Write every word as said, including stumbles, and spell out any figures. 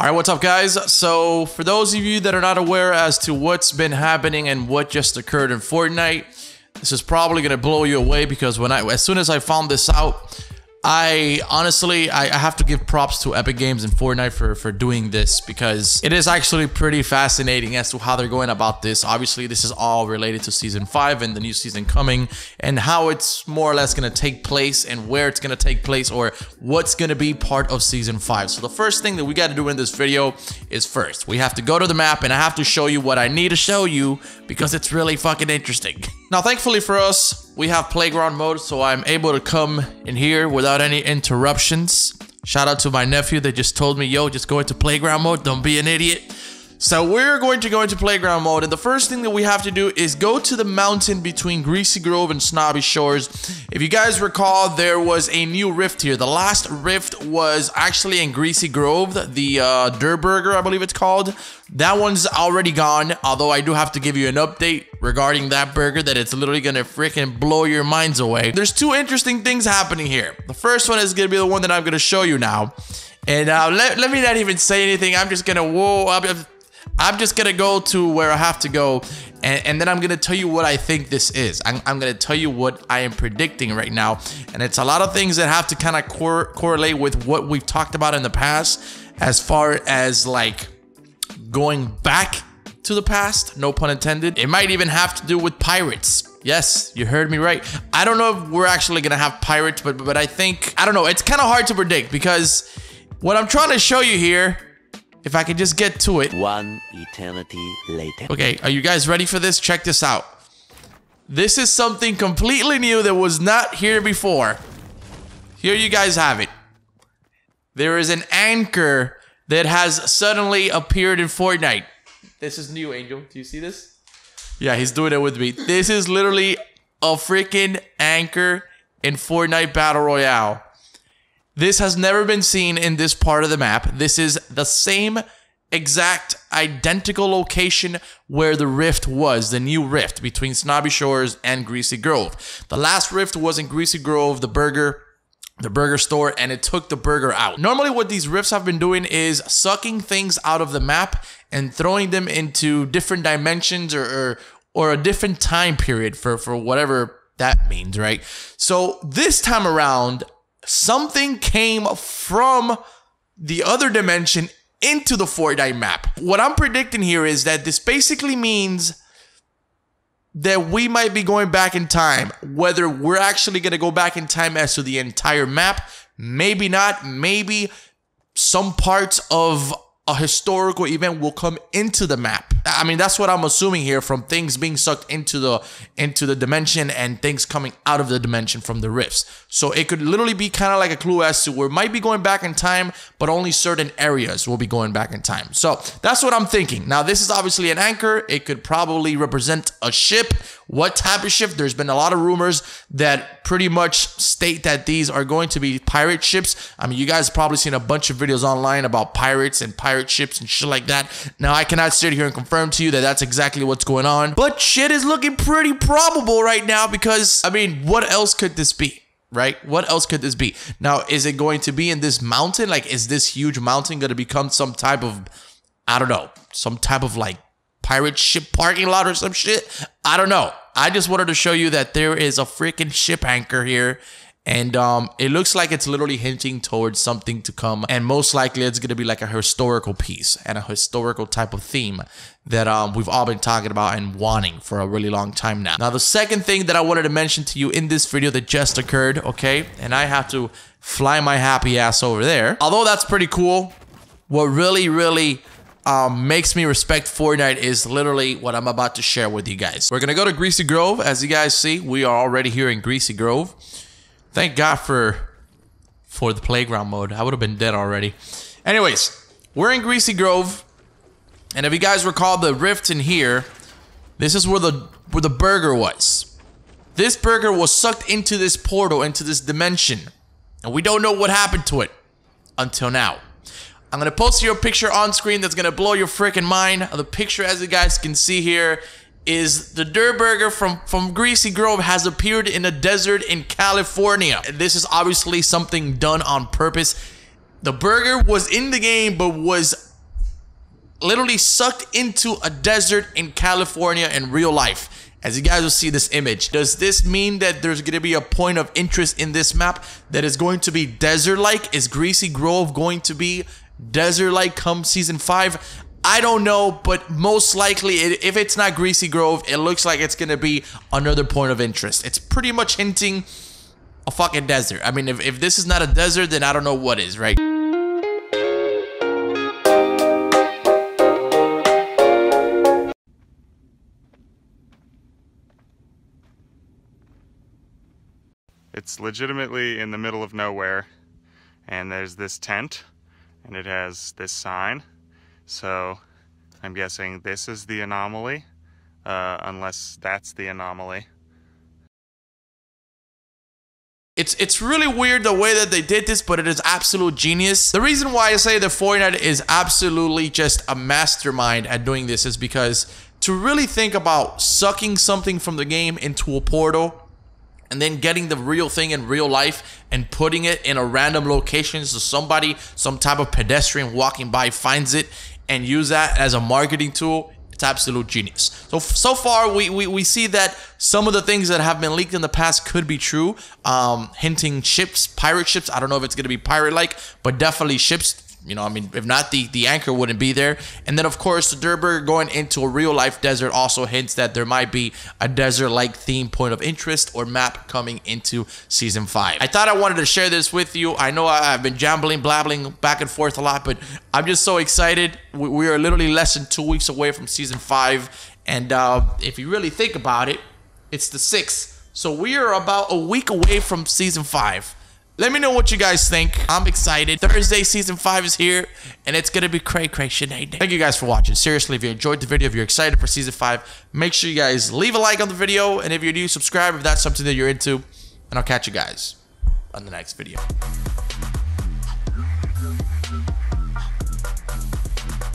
All right, what's up guys? So for those of you that are not aware as to what's been happening and what just occurred in Fortnite, this is probably gonna blow you away because when I, as soon as I found this out, I honestly, I, I have to give props to Epic Games and Fortnite for, for doing this because it is actually pretty fascinating as to how they're going about this. Obviously, this is all related to season five and the new season coming and how it's more or less going to take place and where it's going to take place or what's going to be part of season five. So the first thing that we got to do in this video is first, we have to go to the map and I have to show you what I need to show you because it's really fucking interesting. Now, thankfully for us, we have playground mode, so I'm able to come in here without any interruptions. Shout out to my nephew that just told me, yo, just go into playground mode, don't be an idiot. So we're going to go into playground mode, and the first thing that we have to do is go to the mountain between Greasy Grove and Snobby Shores. If you guys recall, there was a new rift here. The last rift was actually in Greasy Grove, the uh, Durrr Burger, I believe it's called. That one's already gone, although I do have to give you an update regarding that burger that it's literally gonna freaking blow your minds away. There's two interesting things happening here. The first one is gonna be the one that I'm gonna show you now. And uh, let, let me not even say anything. I'm just gonna, whoa, I'm, I'm just gonna go to where I have to go. And, and then I'm gonna tell you what I think this is. I'm, I'm gonna tell you what I am predicting right now. And it's a lot of things that have to kind of cor correlate with what we've talked about in the past as far as like, going back to the past, no pun intended. It might even have to do with pirates. Yes, you heard me right. I don't know if we're actually gonna have pirates, but but I think, I don't know, it's kind of hard to predict because what I'm trying to show you here, if I could just get to it. One eternity later. Okay, are you guys ready for this? Check this out. This is something completely new that was not here before. Here you guys have it. There is an anchor that has suddenly appeared in Fortnite. This is new, Angel. Do you see this? Yeah, he's doing it with me. This is literally a freaking anchor in Fortnite Battle Royale. This has never been seen in this part of the map. This is the same exact identical location where the rift was, the new rift between Snobby Shores and Greasy Grove. The last rift was in Greasy Grove, the burger. the burger store, and it took the burger out. Normally what these rifts have been doing is sucking things out of the map and throwing them into different dimensions or or, or a different time period for, for whatever that means, right? So this time around, something came from the other dimension into the Fortnite map. What I'm predicting here is that this basically means that we might be going back in time, whether we're actually going to go back in time as to the entire map, maybe not, maybe some parts of a historical event will come into the map. I mean, that's what I'm assuming here from things being sucked into the into the dimension and things coming out of the dimension from the rifts. So it could literally be kind of like a clue as to we might be going back in time, but only certain areas will be going back in time. So that's what I'm thinking. Now, this is obviously an anchor. It could probably represent a ship. What type of ship? There's been a lot of rumors that pretty much state that these are going to be pirate ships. I mean, you guys have probably seen a bunch of videos online about pirates and pirate ships and shit like that. Now, I cannot sit here and confirm to you that that's exactly what's going on, but shit is looking pretty probable right now because, I mean, what else could this be? Right? What else could this be? Now, is it going to be in this mountain? Like, is this huge mountain going to become some type of, I don't know, some type of like pirate ship parking lot or some shit? I don't know. I just wanted to show you that there is a freaking ship anchor here. And um, it looks like it's literally hinting towards something to come. And most likely it's going to be like a historical piece and a historical type of theme that um, we've all been talking about and wanting for a really long time now. Now, the second thing that I wanted to mention to you in this video that just occurred, okay, and I have to fly my happy ass over there. Although that's pretty cool, what really, really Um, makes me respect Fortnite is literally what I'm about to share with you guys. We're gonna go to Greasy Grove. As you guys see, we are already here in Greasy Grove. Thank God for for the playground mode. I would have been dead already. Anyways, we're in Greasy Grove, and if you guys recall the rift in here, this is where the where the burger was. This burger was sucked into this portal, into this dimension, and we don't know what happened to it until now. I'm going to post you a picture on screen that's going to blow your freaking mind. The picture, as you guys can see here, is the Durrr Burger from, from Greasy Grove has appeared in a desert in California. This is obviously something done on purpose. The burger was in the game, but was literally sucked into a desert in California in real life. As you guys will see this image, does this mean that there's going to be a point of interest in this map that is going to be desert-like? Is Greasy Grove going to be desert-like come season five? I don't know, but most likely, it, if it's not Greasy Grove, it looks like it's going to be another point of interest. It's pretty much hinting a fucking desert. I mean, if, if this is not a desert, then I don't know what is, right? It's legitimately in the middle of nowhere, and there's this tent, and it has this sign, so I'm guessing this is the anomaly, uh, unless that's the anomaly. It's, it's really weird the way that they did this, but it is absolute genius. The reason why I say that Fortnite is absolutely just a mastermind at doing this is because to really think about sucking something from the game into a portal, and then getting the real thing in real life and putting it in a random location so somebody, some type of pedestrian walking by finds it and use that as a marketing tool, it's absolute genius. So, so far we, we, we see that some of the things that have been leaked in the past could be true, um, hinting ships, pirate ships. I don't know if it's going to be pirate-like, but definitely ships. You know, I mean, if not, the, the anchor wouldn't be there. And then, of course, the Durrr Burger going into a real-life desert also hints that there might be a desert-like theme point of interest or map coming into Season five. I thought I wanted to share this with you. I know I've been jambling, blabbling back and forth a lot, but I'm just so excited. We, we are literally less than two weeks away from Season five. And uh, if you really think about it, it's the sixth. So we are about a week away from Season five. Let me know what you guys think. I'm excited. Thursday season five is here, and it's gonna be cray cray shenanigans. Thank you guys for watching. Seriously, if you enjoyed the video, if you're excited for season five, make sure you guys leave a like on the video, and if you're new, subscribe if that's something that you're into, and I'll catch you guys on the next video.